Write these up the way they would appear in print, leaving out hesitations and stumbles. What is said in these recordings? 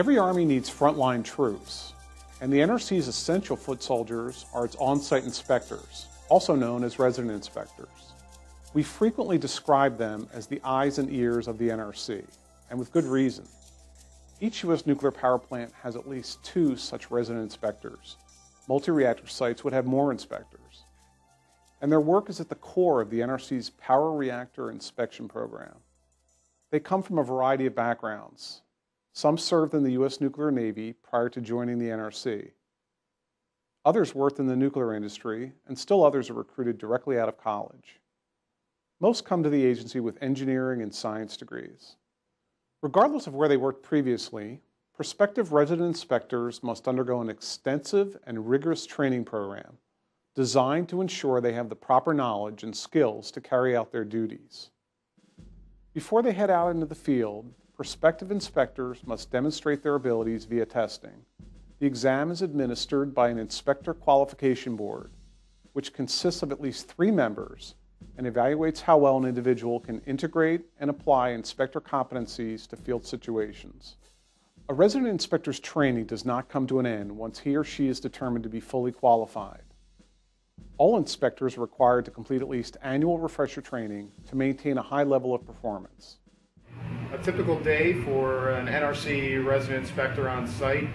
Every Army needs frontline troops, and the NRC's essential foot soldiers are its on-site inspectors, also known as resident inspectors. We frequently describe them as the eyes and ears of the NRC, and with good reason. Each U.S. nuclear power plant has at least 2 such resident inspectors. Multi-reactor sites would have more inspectors. And their work is at the core of the NRC's Power Reactor Inspection Program. They come from a variety of backgrounds. Some served in the U.S. Nuclear Navy prior to joining the NRC. Others worked in the nuclear industry, and still others are recruited directly out of college. Most come to the agency with engineering and science degrees. Regardless of where they worked previously, prospective resident inspectors must undergo an extensive and rigorous training program designed to ensure they have the proper knowledge and skills to carry out their duties. Before they head out into the field, prospective inspectors must demonstrate their abilities via testing. The exam is administered by an inspector qualification board, which consists of at least 3 members and evaluates how well an individual can integrate and apply inspector competencies to field situations. A resident inspector's training does not come to an end once he or she is determined to be fully qualified. All inspectors are required to complete at least annual refresher training to maintain a high level of performance. A typical day for an NRC resident inspector on site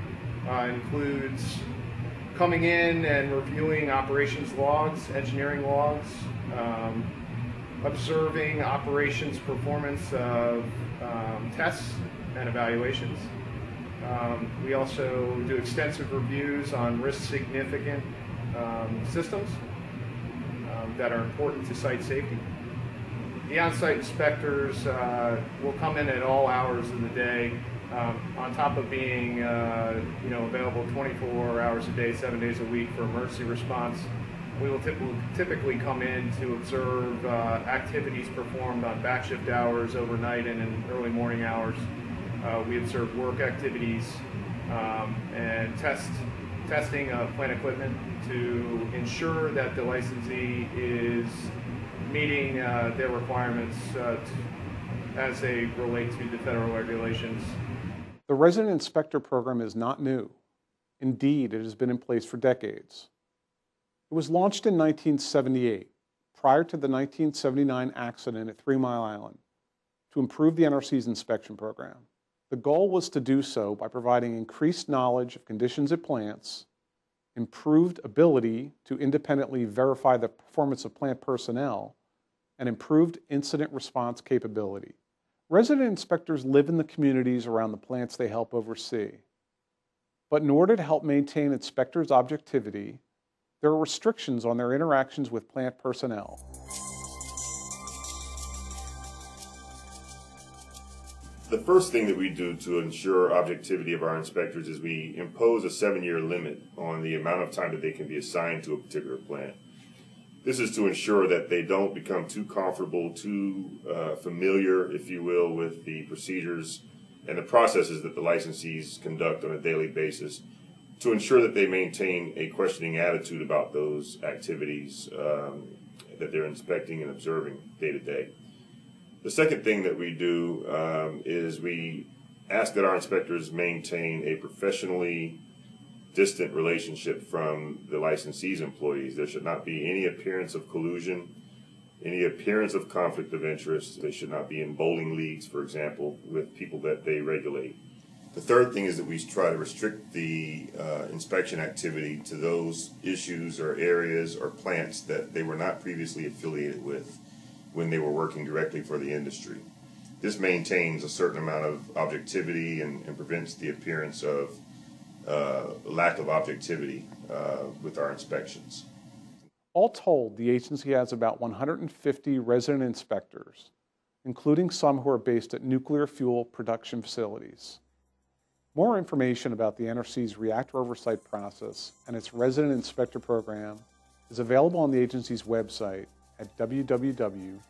includes coming in and reviewing operations logs, engineering logs, observing operations performance of tests and evaluations. We also do extensive reviews on risk-significant systems that are important to site safety. The on-site inspectors will come in at all hours of the day, on top of being available 24 hours a day, 7 days a week for emergency response. We will typically come in to observe activities performed on back shift hours, overnight, and in early morning hours. We observe work activities and testing of plant equipment to ensure that the licensee is meeting their requirements as they relate to the federal regulations. The resident inspector program is not new. Indeed, it has been in place for decades. It was launched in 1978, prior to the 1979 accident at 3 Mile Island, to improve the NRC's inspection program. The goal was to do so by providing increased knowledge of conditions at plants, improved ability to independently verify the performance of plant personnel, and improved incident response capability. Resident inspectors live in the communities around the plants they help oversee. But in order to help maintain inspectors' objectivity, there are restrictions on their interactions with plant personnel. The first thing that we do to ensure objectivity of our inspectors is we impose a 7-year limit on the amount of time that they can be assigned to a particular plant. This is to ensure that they don't become too comfortable, too familiar, if you will, with the procedures and the processes that the licensees conduct on a daily basis, to ensure that they maintain a questioning attitude about those activities that they're inspecting and observing day to day. The second thing that we do is we ask that our inspectors maintain a professionally distant relationship from the licensee's employees. There should not be any appearance of collusion, any appearance of conflict of interest. They should not be in bowling leagues, for example, with people that they regulate. The third thing is that we try to restrict the inspection activity to those issues or areas or plants that they were not previously affiliated with when they were working directly for the industry. This maintains a certain amount of objectivity and prevents the appearance of lack of objectivity with our inspections. All told, the agency has about 150 resident inspectors, including some who are based at nuclear fuel production facilities. More information about the NRC's reactor oversight process and its resident inspector program is available on the agency's website at www.nrc.gov.